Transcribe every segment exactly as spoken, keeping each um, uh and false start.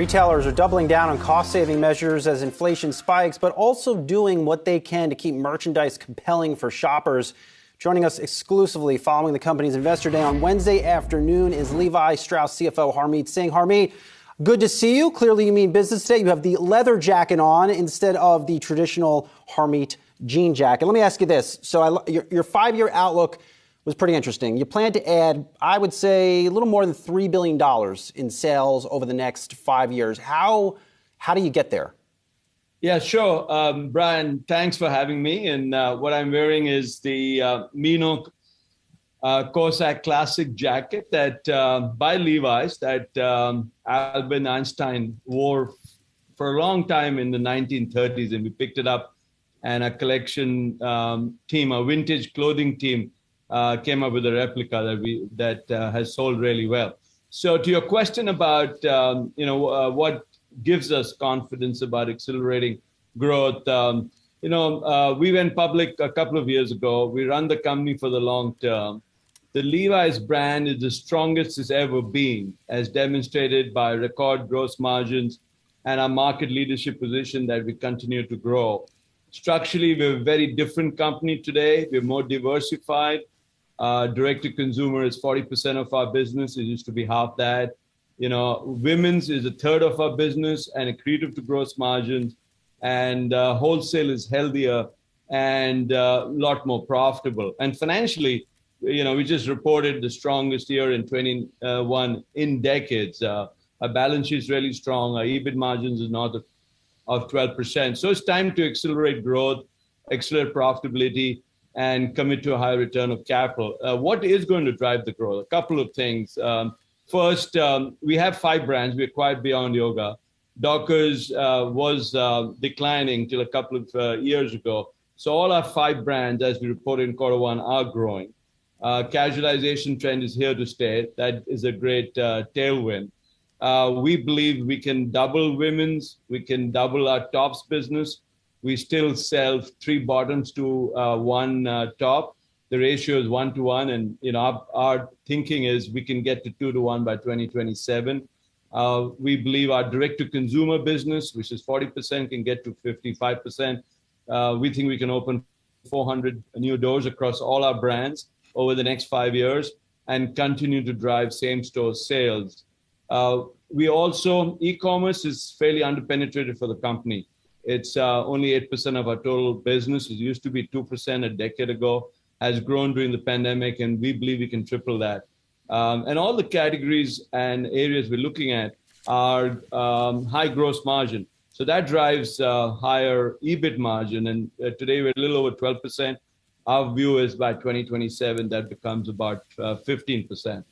Retailers are doubling down on cost-saving measures as inflation spikes, but also doing what they can to keep merchandise compelling for shoppers. Joining us exclusively following the company's Investor Day on Wednesday afternoon is Levi Strauss C F O Harmit Singh. Harmit, good to see you. Clearly you mean business today. You have the leather jacket on instead of the traditional Harmit jean jacket. Let me ask you this. So I, your, your five-year outlook was pretty interesting. You plan to add, I would say, a little more than three billion dollars in sales over the next five years. How, how do you get there? Yeah, sure. Um, Brian, thanks for having me. And uh, what I'm wearing is the uh, Minoc uh, Cossack Classic Jacket that uh, by Levi's that um, Albert Einstein wore for a long time in the nineteen thirties. And we picked it up, and a collection um, team, a vintage clothing team, Uh, came up with a replica that we that uh, has sold really well. So to your question about um, you know uh, what gives us confidence about accelerating growth, um, you know uh, we went public a couple of years ago. We run the company for the long term. The Levi's brand is the strongest it's ever been, as demonstrated by record gross margins and our market leadership position that we continue to grow. Structurally, we're a very different company today. We're more diversified. Uh, direct-to-consumer is forty percent of our business. It used to be half that. You know, women's is a third of our business and accretive to gross margins. And uh, wholesale is healthier and a uh, lot more profitable. And financially, you know, we just reported the strongest year in twenty-one in decades. Uh, our balance sheet is really strong. Our EBIT margins is north of, of twelve percent. So it's time to accelerate growth, accelerate profitability, and commit to a high return of capital. Uh, what is going to drive the growth? A couple of things. Um, first, um, we have five brands. We acquired Beyond Yoga. Dockers uh, was uh, declining till a couple of uh, years ago. So all our five brands, as we reported in quarter one, are growing. Uh, casualization trend is here to stay. That is a great uh, tailwind. Uh, we believe we can double women's. We can double our tops business. We still sell three bottoms to uh, one uh, top. The ratio is one to one. And, you know, our, our thinking is we can get to two to one by twenty twenty-seven. Uh, we believe our direct-to-consumer business, which is forty percent, can get to fifty-five percent. Uh, we think we can open four hundred new doors across all our brands over the next five years and continue to drive same-store sales. Uh, we also, e-commerce is fairly underpenetrated for the company. It's uh, only eight percent of our total business. It used to be two percent a decade ago, has grown during the pandemic, and we believe we can triple that. Um, and all the categories and areas we're looking at are um, high gross margin. So that drives uh, higher EBIT margin. And uh, today we're a little over twelve percent. Our view is by twenty twenty-seven, that becomes about uh, fifteen percent,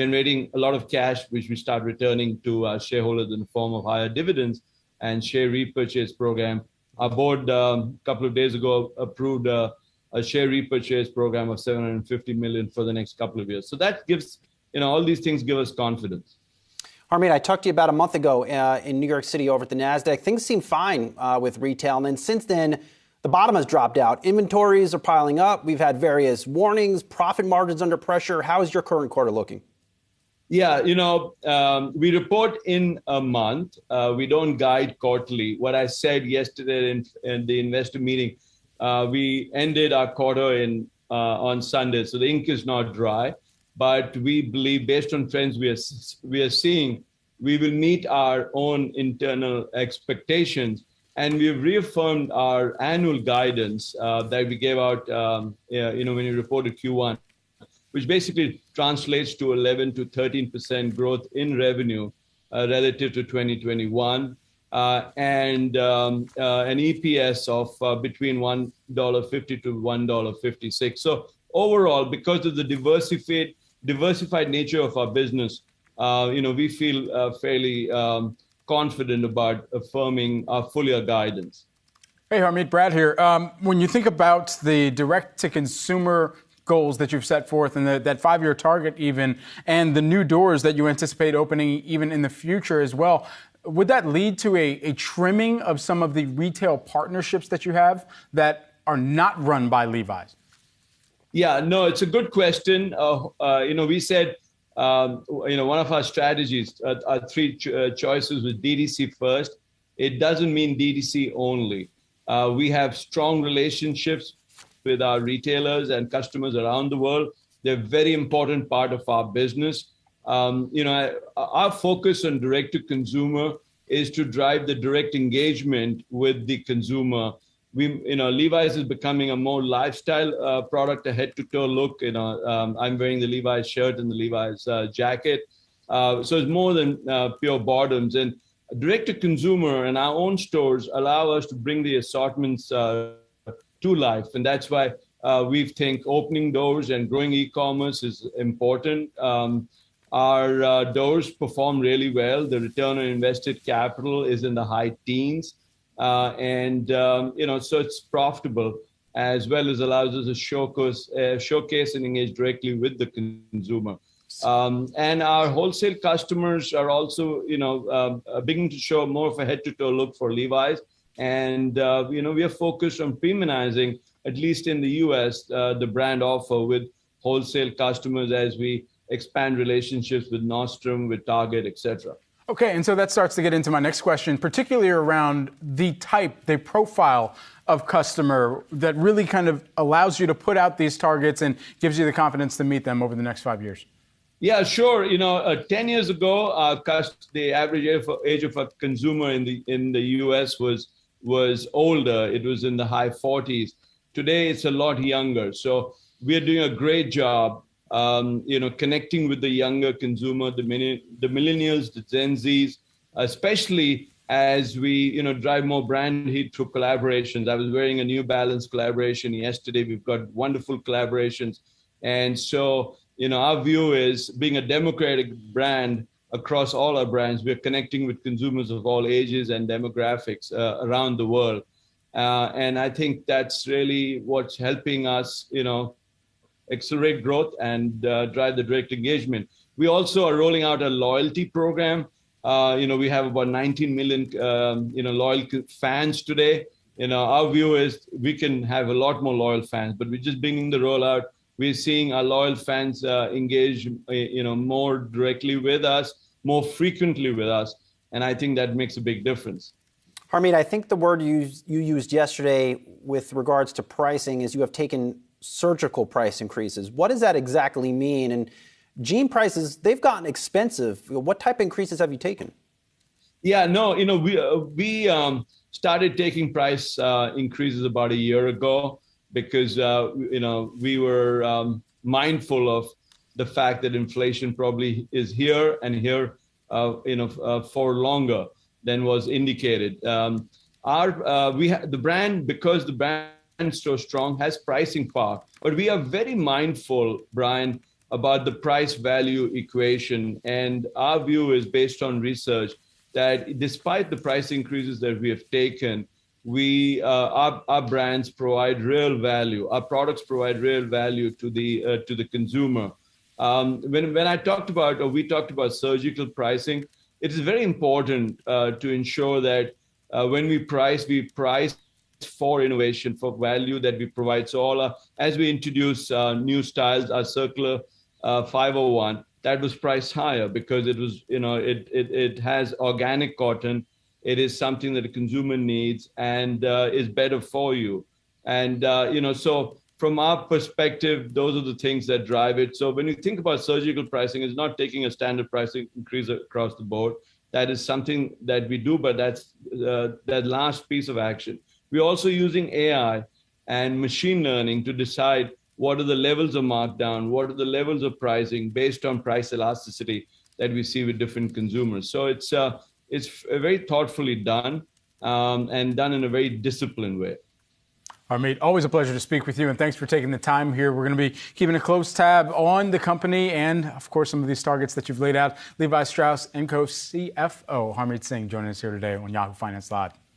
generating a lot of cash, which we start returning to our shareholders in the form of higher dividends and share repurchase program. Our board um, a couple of days ago approved uh, a share repurchase program of seven hundred fifty million dollars for the next couple of years. So that gives, you know, all these things give us confidence. Harmit, I talked to you about a month ago uh, in New York City over at the NASDAQ. Things seem fine uh, with retail. And then since then, the bottom has dropped out. Inventories are piling up. We've had various warnings, profit margins under pressure. How is your current quarter looking? Yeah, you know, um, we report in a month. Uh, we don't guide quarterly. What I said yesterday in, in the investor meeting, uh, we ended our quarter in uh, on Sunday, so the ink is not dry. But we believe, based on trends we are we are seeing, we will meet our own internal expectations, and we've reaffirmed our annual guidance uh, that we gave out. Um, you know, when we reported Q one. Which basically translates to eleven to thirteen percent growth in revenue uh, relative to twenty twenty-one, uh, and um, uh, an E P S of uh, between one dollar fifty to one dollar fifty-six. So overall, because of the diversified diversified nature of our business, uh, you know, we feel uh, fairly um, confident about affirming our full year guidance. Hey, Harmit, Brad here. Um, when you think about the direct to consumer goals that you've set forth and the, that five-year target even, and the new doors that you anticipate opening even in the future as well, would that lead to a, a trimming of some of the retail partnerships that you have that are not run by Levi's? Yeah, no, it's a good question. Uh, uh, you know, we said um, you know, one of our strategies, uh, our three ch- uh, choices was D D C first. It doesn't mean D D C only. Uh, we have strong relationships with our retailers and customers around the world. They're a very important part of our business. Um, you know, our focus on direct-to-consumer is to drive the direct engagement with the consumer. We, you know, Levi's is becoming a more lifestyle uh, product, a head-to-toe look. You know, um, I'm wearing the Levi's shirt and the Levi's uh, jacket. Uh, so it's more than uh, pure bottoms. And direct-to-consumer and our own stores allow us to bring the assortments uh, to life. And that's why uh, we think opening doors and growing e-commerce is important. Um, Our uh, doors perform really well. The return on invested capital is in the high teens. Uh, and, um, you know, so it's profitable as well as allows us to showcase, uh, showcase and engage directly with the consumer. Um, and our wholesale customers are also, you know, uh, beginning to show more of a head-to-toe look for Levi's. And, uh, you know, we are focused on premiumizing, at least in the U S, uh, the brand offer with wholesale customers as we expand relationships with Nordstrom, with Target, et cetera. Okay, and so that starts to get into my next question, particularly around the type, the profile of customer that really kind of allows you to put out these targets and gives you the confidence to meet them over the next five years. Yeah, sure. You know, uh, ten years ago, uh, the average age of, age of a consumer in the in the U S was was older. It was in the high forties. Today, it's a lot younger. So we're doing a great job Um, you know, connecting with the younger consumer, the, mini- the millennials, the Gen Zs, especially as we, you know, drive more brand heat through collaborations. I was wearing a New Balance collaboration yesterday. We've got wonderful collaborations. And so, you know, our view is being a democratic brand across all our brands, we're connecting with consumers of all ages and demographics uh, around the world. Uh, and I think that's really what's helping us, you know, accelerate growth and uh, drive the direct engagement. We also are rolling out a loyalty program. Uh, you know, we have about nineteen million, um, you know, loyal fans today. You know, our view is we can have a lot more loyal fans, but we're just beginning the rollout. We're seeing our loyal fans uh, engage, uh, you know, more directly with us, more frequently with us. And I think that makes a big difference. Harmit, I think the word you, you used yesterday with regards to pricing is you have taken surgical price increases. What does that exactly mean? And jean prices, they've gotten expensive. What type of increases have you taken? Yeah, no, you know, we uh, we um, started taking price uh, increases about a year ago because, uh, you know, we were um, mindful of the fact that inflation probably is here and here, uh, you know, uh, for longer than was indicated. Um, our uh, we ha- the brand, because the brand so strong, has pricing power. But we are very mindful, Brian, about the price value equation. And our view is based on research that despite the price increases that we have taken, we uh, our, our brands provide real value. Our products provide real value to the uh, to the consumer. Um, when, when I talked about, or we talked about surgical pricing, it is very important uh, to ensure that uh, when we price, we price for innovation, for value that we provide. So all our, as we introduce uh, new styles, our circular uh, five oh one, that was priced higher because it was, you know, it it it has organic cotton. It is something that the consumer needs and uh, is better for you. And, uh, you know, so from our perspective, those are the things that drive it. So when you think about surgical pricing, it's not taking a standard price increase across the board. That is something that we do, but that's uh, that last piece of action. We're also using A I and machine learning to decide what are the levels of markdown, what are the levels of pricing based on price elasticity that we see with different consumers. So it's uh, it's very thoughtfully done um, and done in a very disciplined way. Harmit, always a pleasure to speak with you, and thanks for taking the time here. We're going to be keeping a close tab on the company and, of course, some of these targets that you've laid out. Levi Strauss and Co. C F O Harmit Singh joining us here today on Yahoo Finance Live.